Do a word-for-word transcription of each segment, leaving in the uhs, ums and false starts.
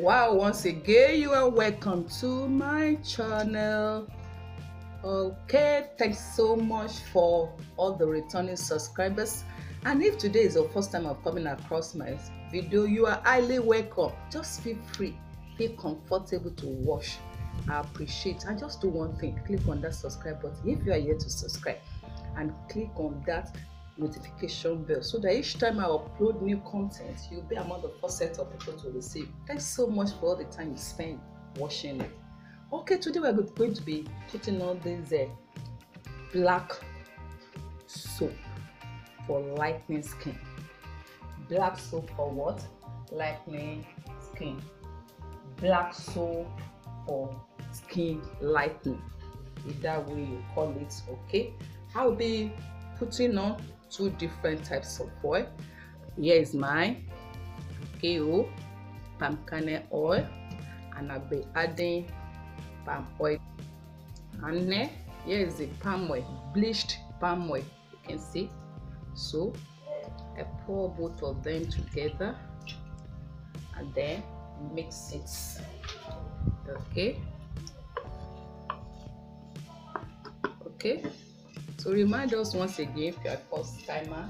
Wow, once again you are welcome to my channel. Okay, thanks so much for all the returning subscribers, and if today is your first time of coming across my video, you are highly welcome. Just feel free, feel comfortable to watch. I appreciate, and just do one thing, click on that subscribe button if you are here to subscribe, and click on that notification bell so that each time I upload new content, you'll be among the first set of people to receive. Thanks so much for all the time you spend watching it. Okay, today we're going to be putting on this uh, black soap for lightening skin. Black soap for what? Lightening skin. Black soap for skin lightening, if that way you call it. Okay, I'll be putting on two different types of oil. Here is my K O palm kernel oil, and I'll be adding palm oil. And here is the palm oil, bleached palm oil, you can see. So I pour both of them together and then mix it. Okay, okay. So remind us once again, if you are a first timer,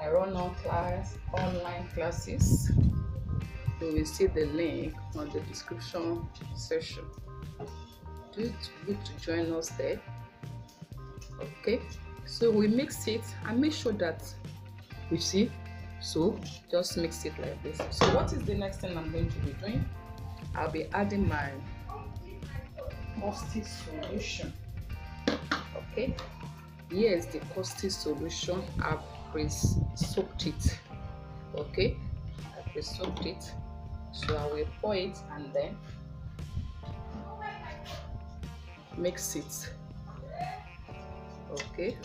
I run on class, online classes. You will see the link on the description section. Do it good to join us there. Okay, so we mix it and make sure that you see. So just mix it like this. So what is the next thing I'm going to be doing? I'll be adding my caustic solution. Okay, here is the caustic solution. I've pre-soaked it. Okay, I pre-soaked it. So I will pour it and then mix it. Okay,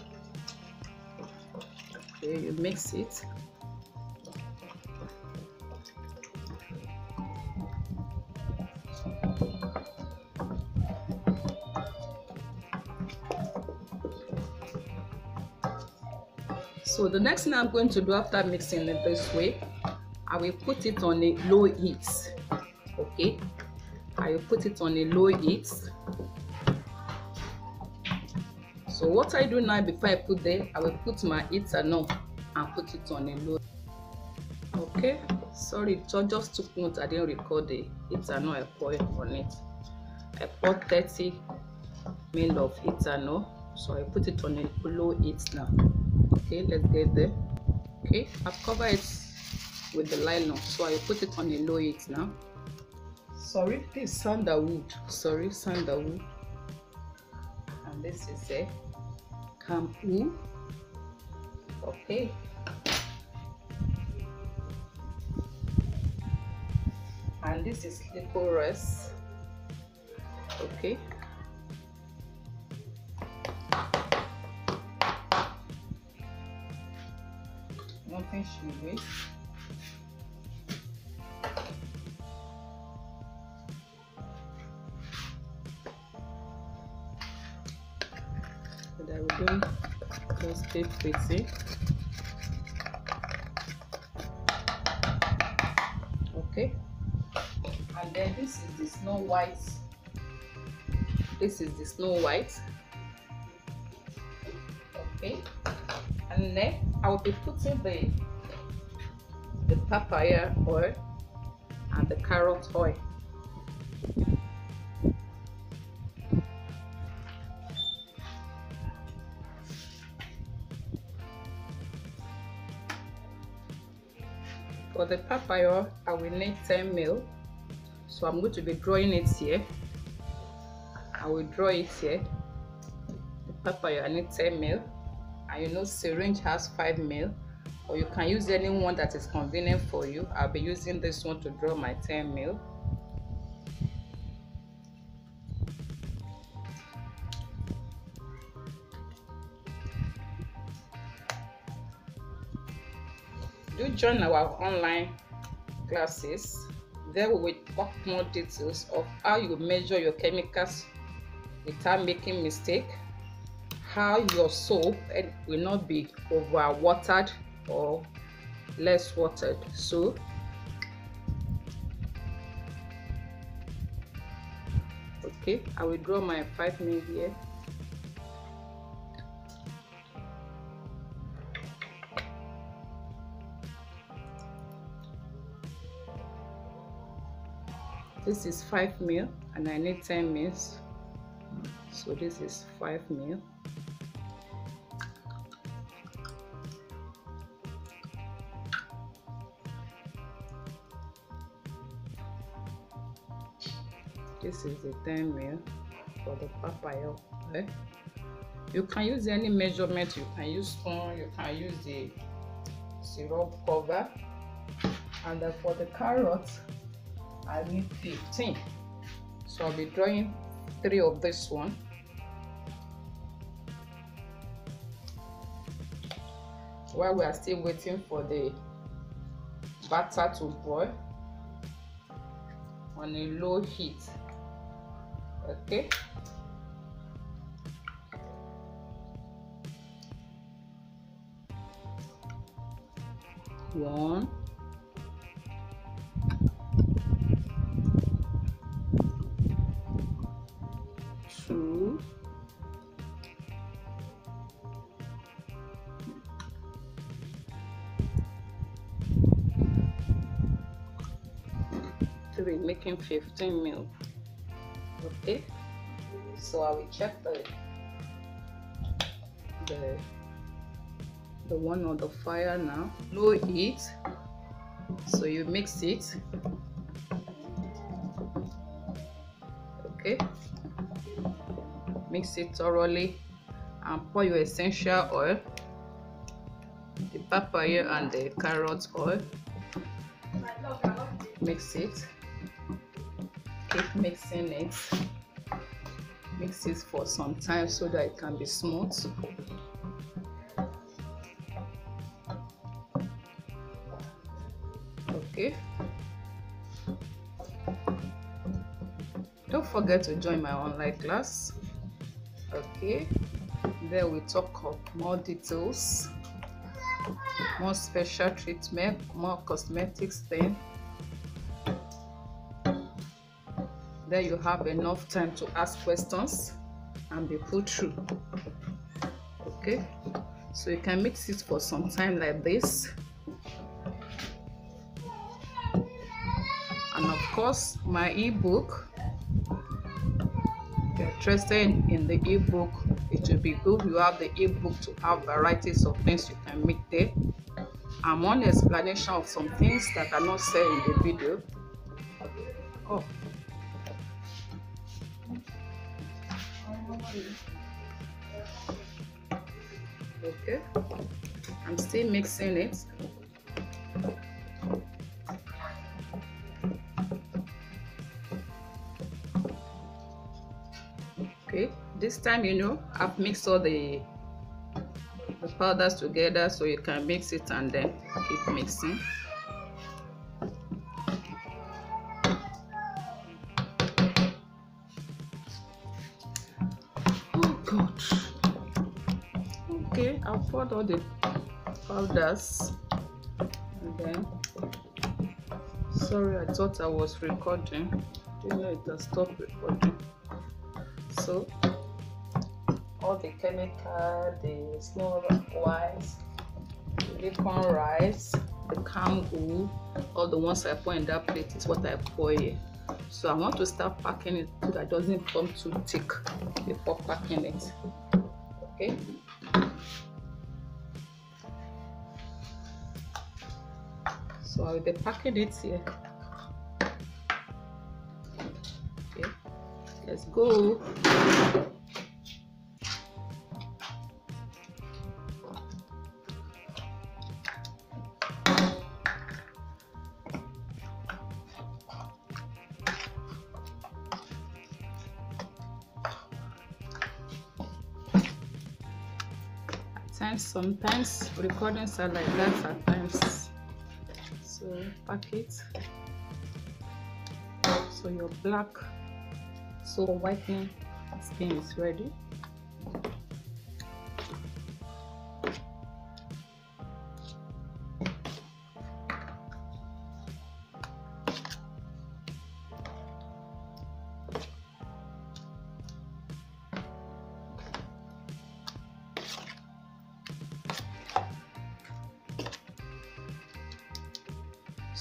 okay, you mix it. So the next thing I'm going to do after mixing it this way, I will put it on a low heat. Okay, I will put it on a low heat. So what I do now, before I put there, I will put my ethanol and put it on a low. Okay, sorry, so just took note, I didn't record the ethanol I poured on it. I poured thirty milliliters of ethanol, so I put it on a low heat now. Okay, let's get there. Okay, I've covered it with the nylon, so I put it on a low heat now. Sorry, this is sandalwood. Sorry, sandalwood. And this is a camphor. Okay. And this is licorice. Okay. Nothing should waste. So that we don't just stay pretty. Okay. And then this is the Snow White. This is the Snow White. Okay. And then I will be putting the the papaya oil and the carrot oil. For the papaya oil, I will need ten milliliters, so I'm going to be drawing it here. I will draw it here. The papaya, I need ten milliliters. And you know, syringe has five milliliters, or you can use any one that is convenient for you. I'll be using this one to draw my ten milliliters. Do join our online classes. There we will talk more details of how you measure your chemicals without making mistakes, how your soap will not be over watered or less watered. So Okay, I will draw my five nails here. This is five mil and I need ten mils, so this is five mil. This is the ten mil for the papaya. Okay? You can use any measurement, you can use spoon, you can use the syrup cover. And then for the carrots, I need fifteen. So I'll be drawing three of this one. While we are still waiting for the batter to boil on a low heat. Okay. One. Two. Three, making fifteen mil. Okay, so I will check the the the one on the fire now. Low heat, so you mix it. Okay, mix it thoroughly and pour your essential oil, the papaya and the carrot oil. Mix it. Keep mixing it. Mix it for some time so that it can be smooth. Okay. Don't forget to join my online class. Okay. There we talk of more details, more special treatment, more cosmetics thing. Then you have enough time to ask questions and be put through. Okay, so you can mix it for some time like this, and of course my ebook, if you're interested in the ebook, it will be good. You have the ebook to have varieties of things you can make there, and one explanation of some things that are not said in the video. Oh, okay, I'm still mixing it. Okay, this time, you know, I've mixed all the, the powders together, so you can mix it and then keep mixing. Okay, I'll pour all the powders and then, sorry, I thought I was recording, didn't know it has stopped recording. So all the chemical, the snow rice, the corn rice, the kangu, all the ones I pour in that plate is what I pour here. So I want to start packing it so that it doesn't come too thick before packing it. Okay. So I'll be packing it here. Okay, let's go. Sometimes recordings are like that at times. So pack it. So your black, so whitening skin is ready.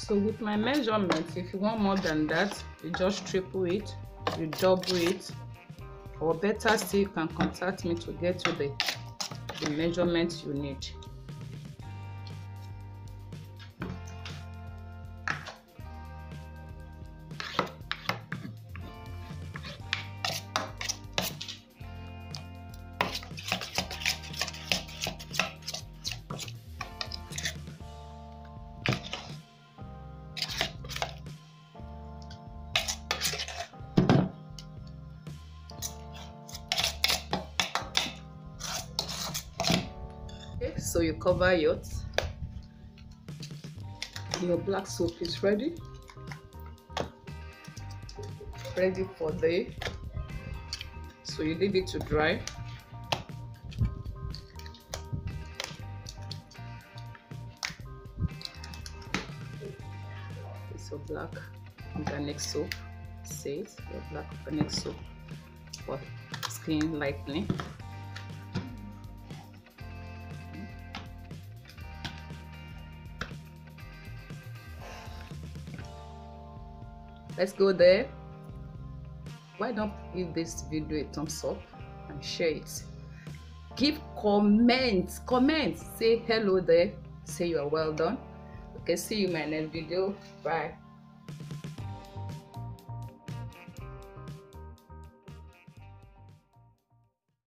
So with my measurements, if you want more than that, you just triple it, you double it, or better still, you can contact me to get to the, the measurements you need. So you cover it. Your black soup is ready, ready for the. So you leave it to dry. So black organic soap says your black organic soap for skin lightening. Let's go there. Why don't give this video a thumbs up and share it. Give comments, comments. Say hello there. Say you are well done. Okay, see you in my next video. Bye.